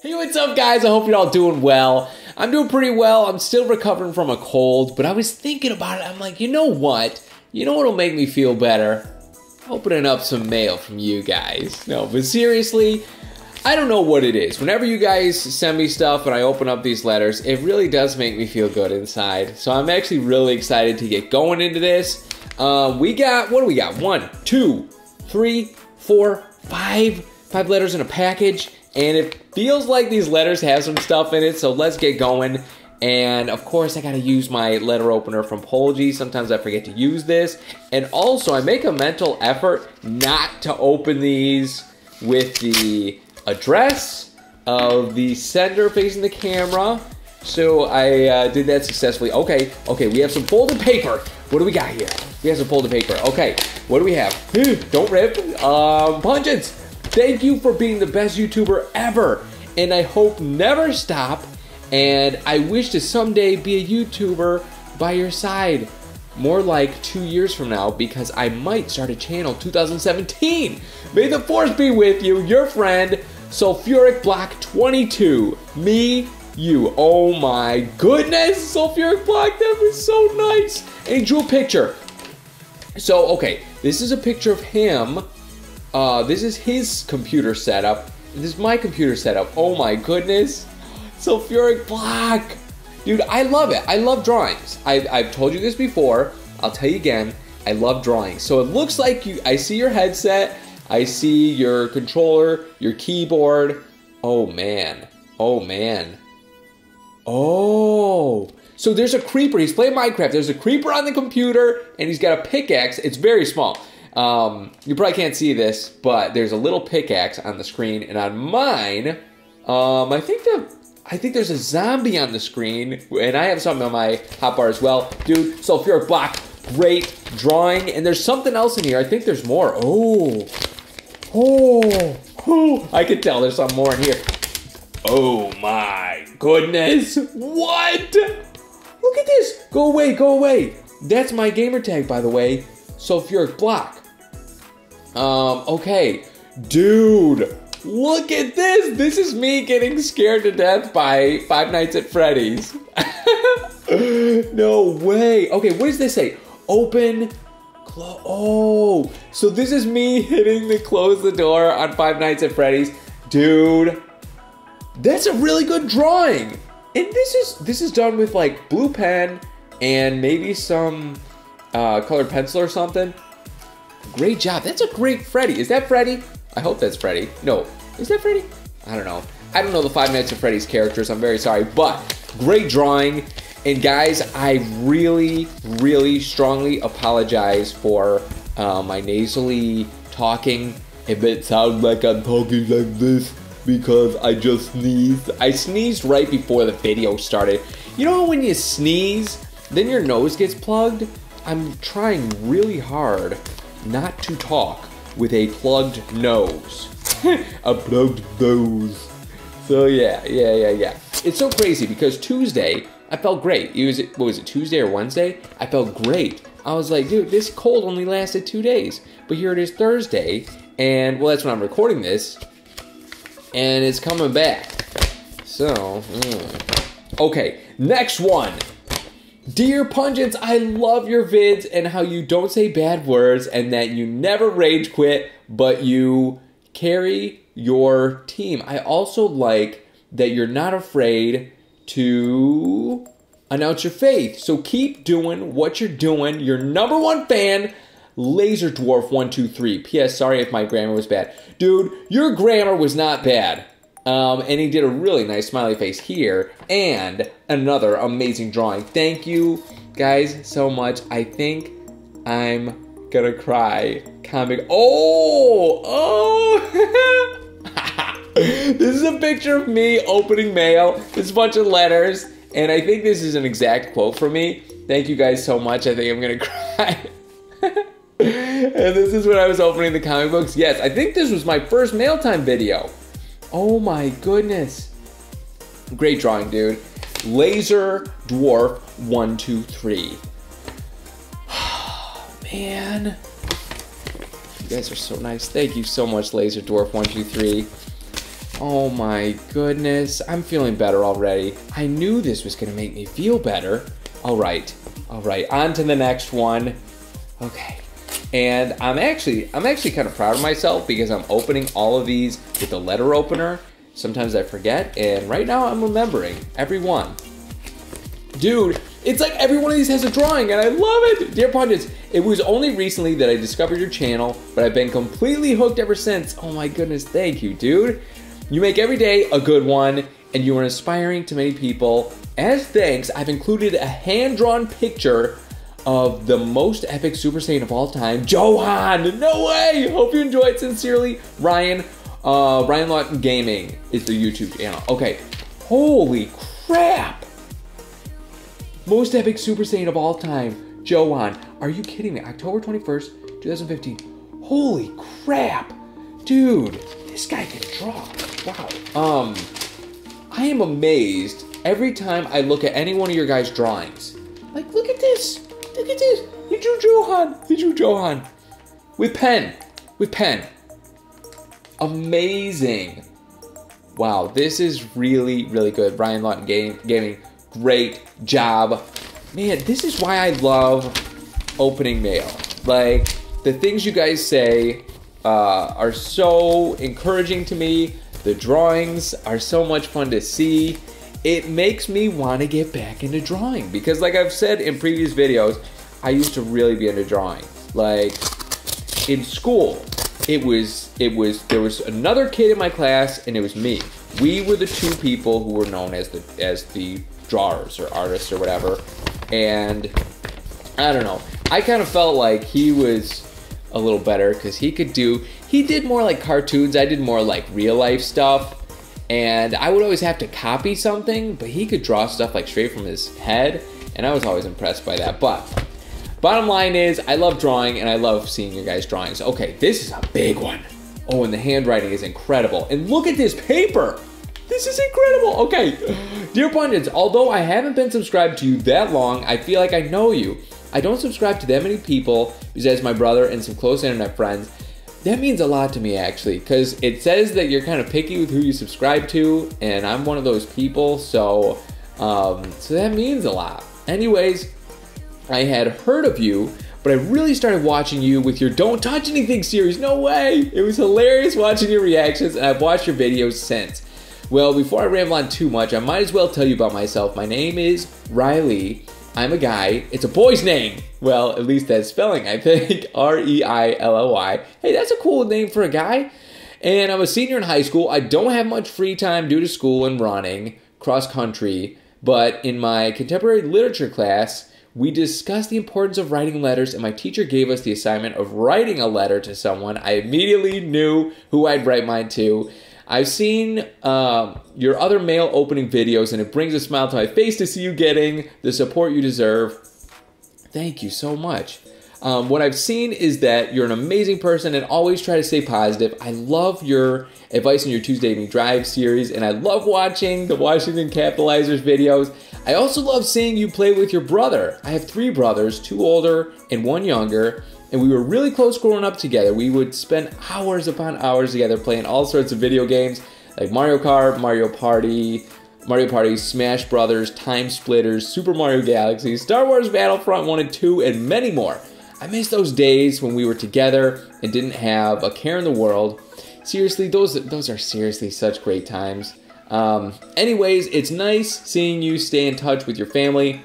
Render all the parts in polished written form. Hey, what's up guys? I hope you're all doing well. I'm doing pretty well. I'm still recovering from a cold, but I was thinking about it. I'm like, you know what? You know what'll make me feel better? Opening up some mail from you guys. No, but seriously, I don't know what it is. Whenever you guys send me stuff and I open up these letters, it really does make me feel good inside. So I'm actually really excited to get going into this. We got, what do we got? 1, 2, 3, 4, 5 letters in a package. And it feels like these letters have some stuff in it, so let's get going. And of course, I gotta use my letter opener from Pungence. Sometimes I forget to use this. And also, I make a mental effort not to open these with the address of the sender facing the camera. So I did that successfully. Okay, we have some folded paper. What do we got here? We have some folded paper. Okay, what do we have? Don't rip. Pungence. Thank you for being the best YouTuber ever, and I hope never stop, and I wish to someday be a YouTuber by your side, more like 2 years from now, because I might start a channel 2017. May the force be with you, your friend, Sulfuric Black 22, me, you. Oh my goodness, Sulfuric Black, that was so nice. And he drew a picture. So, okay, this is a picture of him. This is his computer setup. This is my computer setup. Oh my goodness. Sulfuric Black. Dude, I love it. I love drawings. I've told you this before. I'll tell you again. I love drawings. So it looks like you. I see your headset. I see your controller, your keyboard. Oh man. Oh man. Oh. So there's a creeper. He's playing Minecraft. There's a creeper on the computer and he's got a pickaxe. It's very small. You probably can't see this, but there's a little pickaxe on the screen, and on mine, I think there's a zombie on the screen, and I have something on my hotbar as well. Dude, Sulfuric Black, great drawing, and there's something else in here. I think there's more. Oh, I can tell there's something more in here. Oh my goodness, what? Look at this. Go away, go away. That's my gamer tag, by the way, Sulfuric Black. Okay, dude, look at this. This is me getting scared to death by Five Nights at Freddy's. No way. Okay, what does this say? Open, close. Oh, so this is me hitting the close the door on Five Nights at Freddy's. Dude, that's a really good drawing. And this is done with like blue pen and maybe some colored pencil or something. Great job. That's a great Freddy. Is that Freddy? I hope that's Freddy. No. Is that Freddy? I don't know. I don't know the Five Nights at Freddy's characters. I'm very sorry. But great drawing. And guys, I really, really strongly apologize for my nasally talking. If it sounds like I'm talking like this because I just sneezed. I sneezed right before the video started. You know when you sneeze, then your nose gets plugged? I'm trying really hard not to talk with a plugged nose. A plugged nose. So yeah. It's so crazy because Tuesday, I felt great. It was, what was it, Tuesday or Wednesday? I felt great. I was like, dude, this cold only lasted 2 days. But here it is Thursday, and well, that's when I'm recording this, and it's coming back. So, Okay, next one. Dear Pungence, I love your vids and how you don't say bad words and that you never rage quit, but you carry your team. I also like that you're not afraid to announce your faith. So keep doing what you're doing. Your number one fan, LaserDwarf123. P.S. Sorry if my grammar was bad. Dude, your grammar was not bad. And he did a really nice smiley face here and another amazing drawing. Thank you guys so much. I think I'm gonna cry. Comic. Oh! This is a picture of me opening mail. It's a bunch of letters. And I think this is an exact quote from me. Thank you guys so much. I think I'm gonna cry. And this is when I was opening the comic books. Yes, I think this was my first mail time video. Oh my goodness. Great drawing, dude. LaserDwarf123. Oh, man. You guys are so nice. Thank you so much, LaserDwarf123. Oh my goodness, I'm feeling better already. I knew this was gonna make me feel better. All right, on to the next one. Okay, and I'm actually kind of proud of myself because I'm opening all of these with the letter opener. Sometimes I forget, and right now I'm remembering every one. Dude, it's like every one of these has a drawing, and I love it! Dear Pungence, it was only recently that I discovered your channel, but I've been completely hooked ever since. Oh my goodness, thank you, dude. You make every day a good one, and you are inspiring to many people. As thanks, I've included a hand-drawn picture of the most epic Super Saiyan of all time, Gohan! No way! Hope you enjoy it sincerely, Ryan. Ryan Lawton Gaming is the YouTube channel. Okay, holy crap! Most epic Super Saiyan of all time, Gohan. Are you kidding me? October 21st, 2015. Holy crap. Dude, this guy can draw. Wow. I am amazed every time I look at any one of your guys' drawings. Like, look at this. Look at this. You drew Gohan. You drew Gohan. With pen. With pen. Amazing. Wow, this is really, really good. Ryan Lawton Gaming. Great job. Man, this is why I love opening mail. Like, the things you guys say are so encouraging to me. The drawings are so much fun to see. It makes me want to get back into drawing because, like I've said in previous videos, I used to really be into drawing. Like, in school, there was another kid in my class and it was me. We were the two people who were known as the drawers or artists or whatever, and I don't know, I kind of felt like he was a little better because he did more like cartoons, I did more like real life stuff, and I would always have to copy something, but he could draw stuff like straight from his head, and I was always impressed by that. But bottom line is I love drawing and I love seeing your guys' drawings. Okay, this is a big one. Oh, and the handwriting is incredible, and look at this paper. This is incredible. Okay. Dear Pungence, although I haven't been subscribed to you that long, I feel like I know you. I don't subscribe to that many people besides my brother and some close internet friends. That means a lot to me, actually, because it says that you're kind of picky with who you subscribe to, and I'm one of those people, so, that means a lot. Anyways, I had heard of you, but I really started watching you with your Don't Touch Anything series. No way! It was hilarious watching your reactions, and I've watched your videos since. Well, before I ramble on too much, I might as well tell you about myself. My name is Riley. I'm a guy. It's a boy's name. Well, at least that's spelling, I think. R-E-I-L-L-Y. Hey, that's a cool name for a guy. And I'm a senior in high school. I don't have much free time due to school and running cross country. But in my contemporary literature class, we discussed the importance of writing letters, and my teacher gave us the assignment of writing a letter to someone. I immediately knew who I'd write mine to. I've seen your other mail opening videos, and it brings a smile to my face to see you getting the support you deserve. Thank you so much. What I've seen is that you're an amazing person and always try to stay positive. I love your advice in your Tuesday Evening Drive series, and I love watching the Washington Capitalizers videos. I also love seeing you play with your brother. I have three brothers, two older and one younger. And we were really close growing up together. We would spend hours upon hours together playing all sorts of video games like Mario Kart, Mario Party, Smash Brothers, Time Splitters, Super Mario Galaxy, Star Wars Battlefront 1 and 2, and many more. I miss those days when we were together and didn't have a care in the world. Seriously, those are seriously such great times. Anyways, it's nice seeing you stay in touch with your family,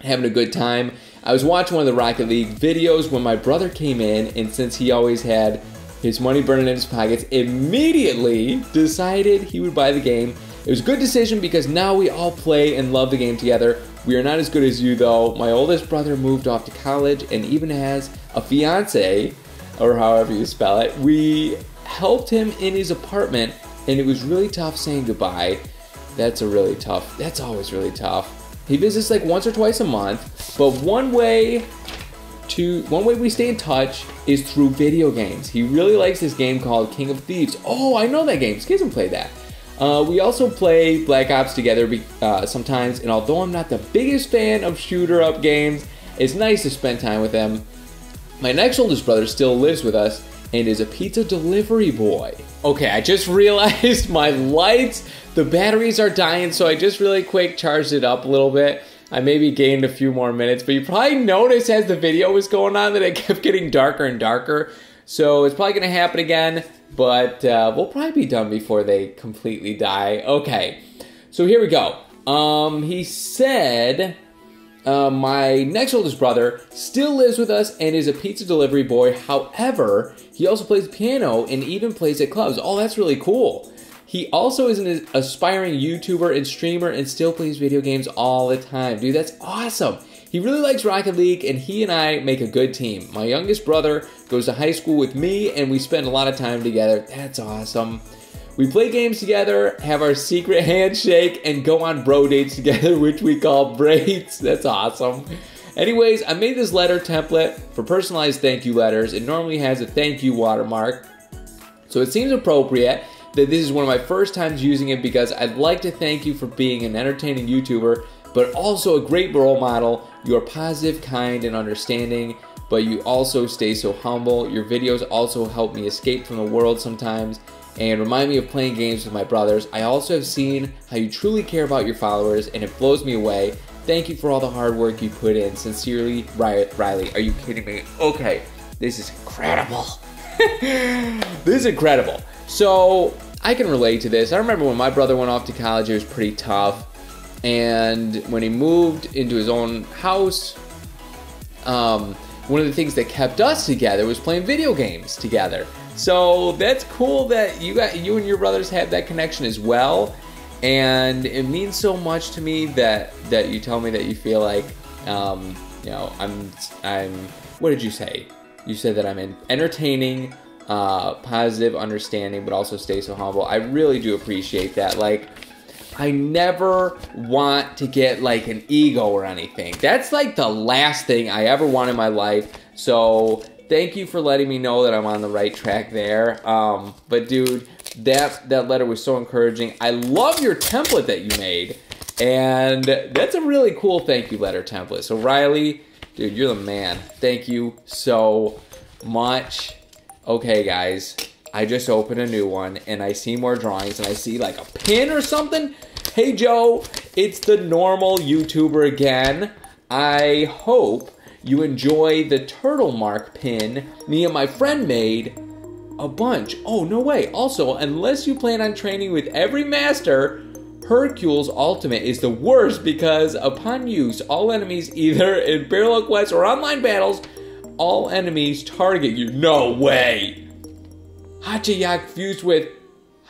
having a good time. I was watching one of the Rocket League videos when my brother came in, and since he always had his money burning in his pockets, immediately decided he would buy the game. It was a good decision because now we all play and love the game together. We are not as good as you though. My oldest brother moved off to college and even has a fiance, or however you spell it. We helped him in his apartment and it was really tough saying goodbye. That's always really tough. He visits like once or twice a month, but one way we stay in touch is through video games. He really likes this game called King of Thieves. Oh, I know that game. Schism played that. We also play Black Ops together sometimes, and although I'm not the biggest fan of shooter-up games, it's nice to spend time with them. My next oldest brother still lives with us, and is a pizza delivery boy. Okay, I just realized my lights, the batteries are dying, so I just really quick charged it up a little bit. I maybe gained a few more minutes, but you probably noticed as the video was going on that it kept getting darker and darker. So it's probably gonna happen again, but we'll probably be done before they completely die. Okay, so here we go. He said, my next oldest brother still lives with us and is a pizza delivery boy. However, he also plays piano and even plays at clubs. Oh, that's really cool. He also is an aspiring YouTuber and streamer and still plays video games all the time. Dude, that's awesome. He really likes Rocket League and he and I make a good team. My youngest brother goes to high school with me and we spend a lot of time together. That's awesome. We play games together, have our secret handshake, and go on bro dates together, which we call braids. That's awesome. Anyways, I made this letter template for personalized thank you letters. It normally has a thank you watermark. So it seems appropriate that this is one of my first times using it because I'd like to thank you for being an entertaining YouTuber, but also a great role model. You are positive, kind, and understanding, but you also stay so humble. Your videos also help me escape from the world sometimes and remind me of playing games with my brothers. I also have seen how you truly care about your followers and it blows me away. Thank you for all the hard work you put in. Sincerely, Riley. Are you kidding me? Okay, this is incredible. This is incredible. So I can relate to this. I remember when my brother went off to college, it was pretty tough. And when he moved into his own house, one of the things that kept us together was playing video games together. So that's cool that you and your brothers have that connection as well, and it means so much to me that you tell me that you feel like, you know, I'm. What did you say? You said that I'm entertaining, positive, understanding, but also stay so humble. I really do appreciate that. Like, I never want to get like an ego or anything. That's like the last thing I ever want in my life. So thank you for letting me know that I'm on the right track there. But dude, that letter was so encouraging. I love your template that you made. And that's a really cool thank you letter template. So Riley, dude, you're the man. Thank you so much. Okay, guys, I just opened a new one and I see more drawings and I see like a pin or something. Hey, Joe, it's the normal YouTuber again. I hope you enjoy the turtle mark pin me and my friend made a bunch. Oh, no way. Also, unless you plan on training with every master, Hercule's ultimate is the worst because upon use, all enemies either in parallel quests or online battles, all enemies target you. No way. Hachiyak fused with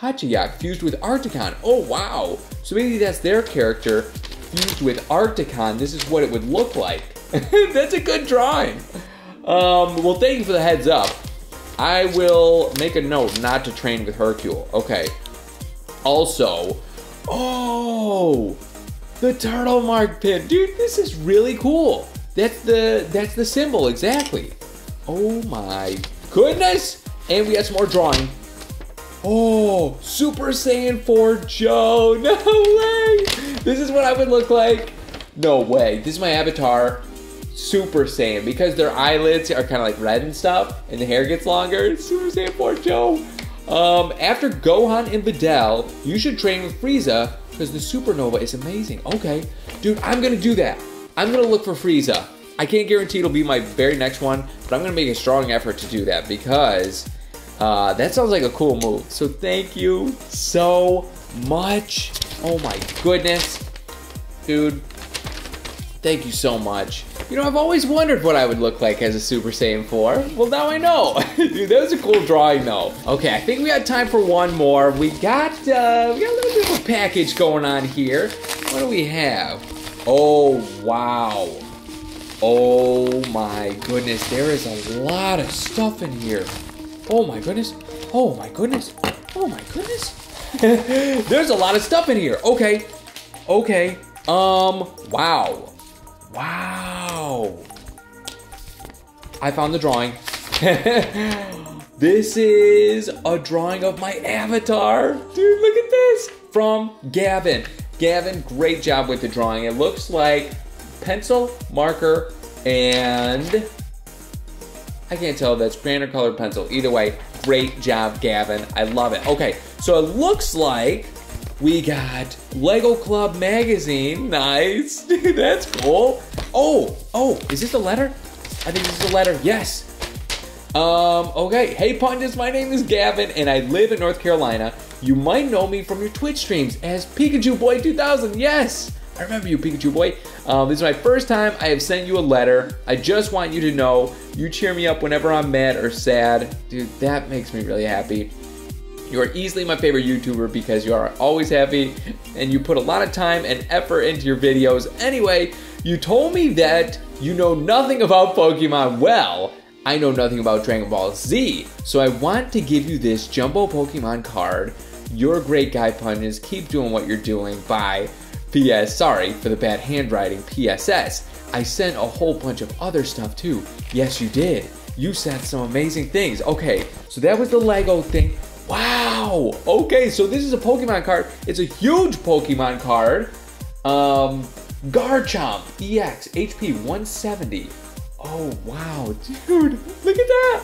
Arcticon. Oh, wow. So maybe that's their character fused with Arcticon. This is what it would look like. That's a good drawing. Well, thank you for the heads up. I will make a note not to train with Hercule. Okay. Also, oh, the turtle mark pin. Dude, this is really cool. That's the symbol, exactly. Oh my goodness. And we got some more drawing. Oh, Super Saiyan 4 Joe. No way. This is what I would look like. No way. This is my avatar. Super Saiyan, because their eyelids are kind of like red and stuff, and the hair gets longer. It's Super Saiyan 4 Joe. After Gohan and Videl, you should train with Frieza, because the supernova is amazing. Okay, dude, I'm gonna do that. I'm gonna look for Frieza. I can't guarantee it'll be my very next one, but I'm gonna make a strong effort to do that, because that sounds like a cool move. So thank you so much. Oh my goodness, dude. Thank you so much. You know, I've always wondered what I would look like as a Super Saiyan 4. Well, now I know. Dude, that was a cool drawing, though. Okay, I think we got time for one more. We got a little bit of a package going on here. What do we have? Oh, wow. Oh, my goodness. There is a lot of stuff in here. Oh, my goodness. Oh, my goodness. Oh, my goodness. There's a lot of stuff in here. Okay. Okay. Wow. Wow, I found the drawing. This is a drawing of my avatar. Dude, look at this. From Gavin. Gavin, great job with the drawing. It looks like pencil, marker, and I can't tell if that's crayon or colored pencil. Either way, great job, Gavin. I love it. Okay, so it looks like we got Lego Club Magazine. Nice, dude, that's cool. Oh, is this a letter? I think this is a letter, yes. Okay, hey Pungence, my name is Gavin and I live in North Carolina. You might know me from your Twitch streams as Pikachu Boy 2000, yes! I remember you, Pikachu Boy. This is my first time I have sent you a letter. I just want you to know you cheer me up whenever I'm mad or sad. Dude, that makes me really happy. You are easily my favorite YouTuber because you are always happy and you put a lot of time and effort into your videos. Anyway, you told me that you know nothing about Pokemon. Well, I know nothing about Dragon Ball Z, so I want to give you this Jumbo Pokemon card. You're a great guy, Pungence. Keep doing what you're doing. Bye. P.S. Sorry for the bad handwriting. P.S.S. I sent a whole bunch of other stuff too. Yes, you did. You sent some amazing things. Okay, so that was the Lego thing. Wow. Okay, so this is a Pokemon card. It's a huge Pokemon card. Garchomp EX HP 170. Oh, wow, dude. Look at that.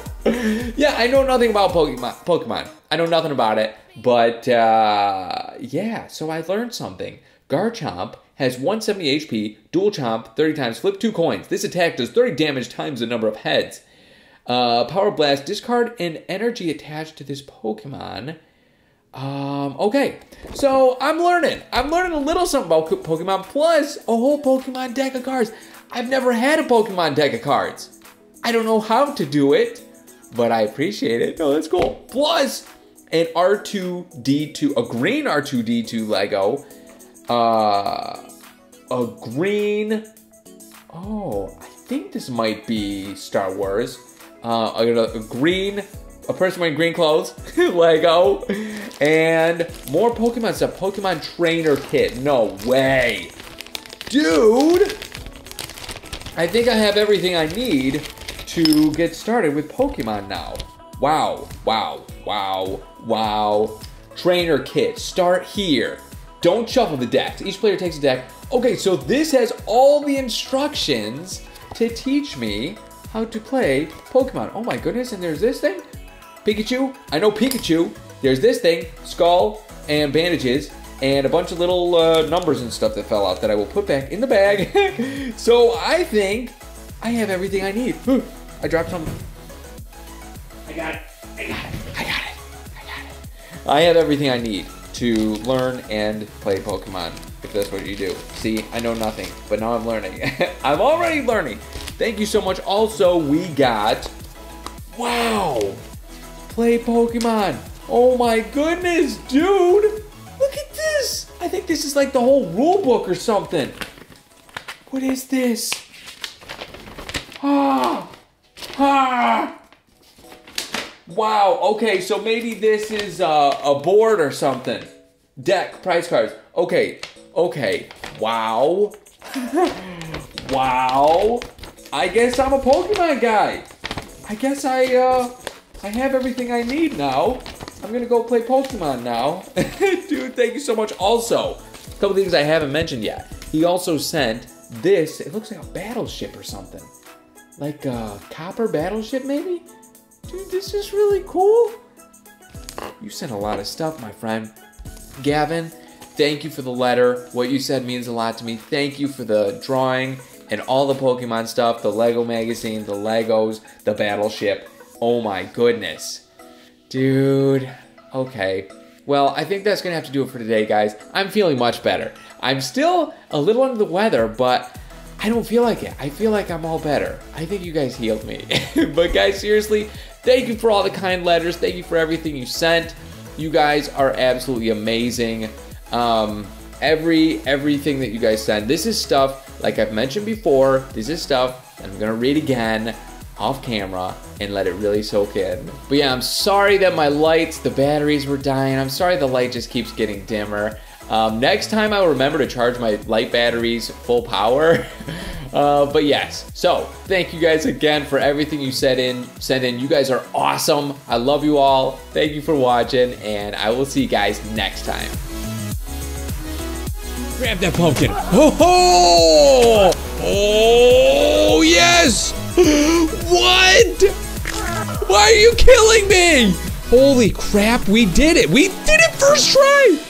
Yeah, I know nothing about Pokemon. I know nothing about it. But, yeah, so I learned something. Garchomp has 170 HP, dual chomp, 30 times, flip 2 coins. This attack does 30 damage times the number of heads. Power blast, discard an energy attached to this Pokemon. Okay, so I'm learning a little something about Pokemon, plus a whole Pokemon deck of cards. I've never had a Pokemon deck of cards. I don't know how to do it, but I appreciate it. No, that's cool. Plus, an R2-D2, a green R2-D2 Lego. A green, oh, I think this might be Star Wars. A green, a person wearing green clothes, Lego, and more Pokemon stuff. Pokemon Trainer Kit, no way. Dude, I think I have everything I need to get started with Pokemon now. Wow, wow, wow, wow. Trainer Kit, start here. Don't shuffle the decks. Each player takes a deck. Okay, so this has all the instructions to teach me how to play Pokemon. Oh my goodness, and there's this thing. Pikachu, I know Pikachu. There's this thing, skull and bandages, and a bunch of little numbers and stuff that fell out that I will put back in the bag. So I think I have everything I need. Ooh, I dropped something. I got it, I got it, I got it, I got it. I have everything I need to learn and play Pokemon, if that's what you do. See, I know nothing, but now I'm learning. I'm already learning. Thank you so much. Also, we got, wow, play Pokemon. Oh my goodness, dude. Look at this. I think this is like the whole rule book or something. What is this? Ah, ah. Wow, okay, so maybe this is a board or something. Deck, prize cards. Okay, okay. Wow. Wow. I guess I'm a Pokemon guy. I guess I have everything I need now. I'm gonna go play Pokemon now. Dude, thank you so much. Also, a couple things I haven't mentioned yet. He also sent this, it looks like a battleship or something. Like a copper battleship maybe? Dude, this is really cool. You sent a lot of stuff, my friend. Gavin, thank you for the letter. What you said means a lot to me. Thank you for the drawing and all the Pokemon stuff, the Lego magazine, the Legos, the battleship. Oh my goodness. Dude, okay. Well, I think that's gonna have to do it for today, guys. I'm feeling much better. I'm still a little under the weather, but I don't feel like it. I feel like I'm all better. I think you guys healed me. But guys, seriously, thank you for all the kind letters. Thank you for everything you sent. You guys are absolutely amazing. Everything that you guys send. This is stuff, like I've mentioned before, this is stuff that I'm gonna read again off camera and let it really soak in. But yeah, I'm sorry that my lights, the batteries were dying. I'm sorry the light just keeps getting dimmer. Next time I'll remember to charge my light batteries full power. But yes, so thank you guys again for everything you sent in. You guys are awesome. I love you all. Thank you for watching, and I will see you guys next time. Grab that pumpkin. Oh, oh yes. What? Why are you killing me? Holy crap, we did it! We did it first try!